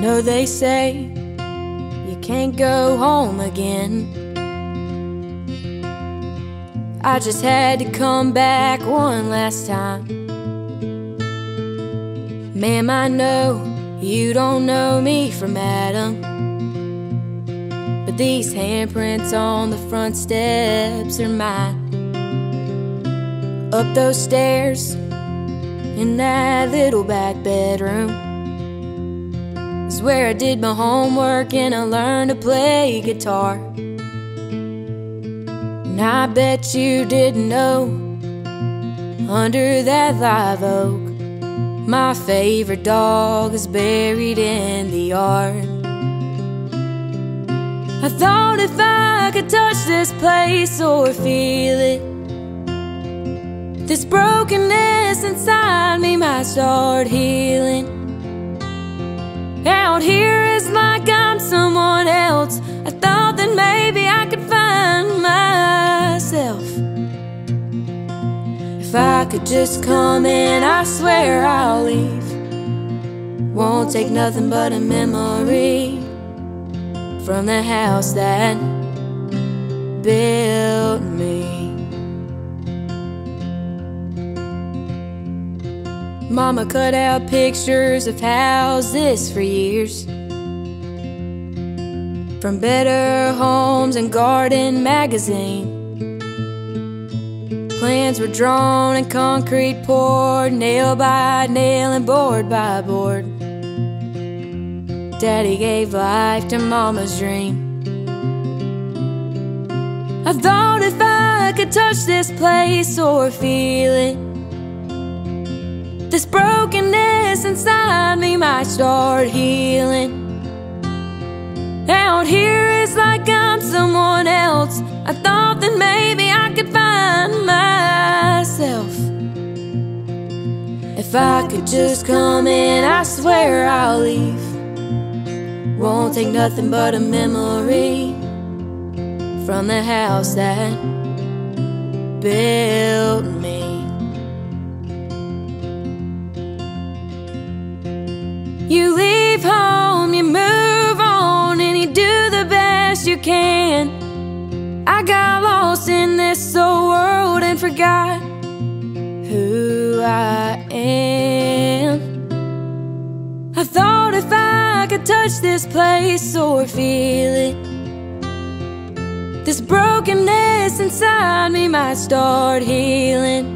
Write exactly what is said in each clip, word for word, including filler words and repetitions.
know they say you can't go home again. I just had to come back one last time. Ma'am, I know you don't know me from Adam, but these handprints on the front steps are mine. Up those stairs, in that little back bedroom is where I did my homework and I learned to play guitar. And I bet you didn't know, under that live oak, my favorite dog is buried in the yard. I thought if I could touch this place or feel it, this brokenness inside me might start healing. Out here is like I'm someone else. I thought that maybe I could find myself. If I could just come in, I swear I'll leave. Won't take nothing but a memory from the house that built me. Mama cut out pictures of houses for years, from Better Homes and Garden magazine. Plans were drawn and concrete poured, nail by nail and board by board. Daddy gave life to Mama's dream. I thought if I could touch this place or feel it, this brokenness inside me might start healing. Out here it's like I'm someone else. I thought that maybe I could find myself. If I could just come in, I swear I'll leave. Won't take nothing but a memory from the house that built me. You leave home, you move on, and you do the best you can. I got lost in this old world and forgot who I am. I thought if I could touch this place or feel it, this brokenness inside me might start healing.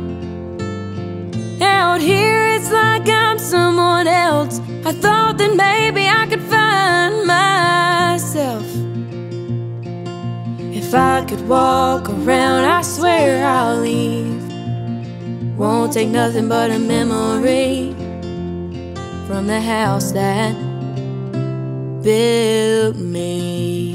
Out here it's like I'm someone else. I thought that maybe I could find myself. If I could walk around, I swear I'll leave. Won't take nothing but a memory from the house that built me.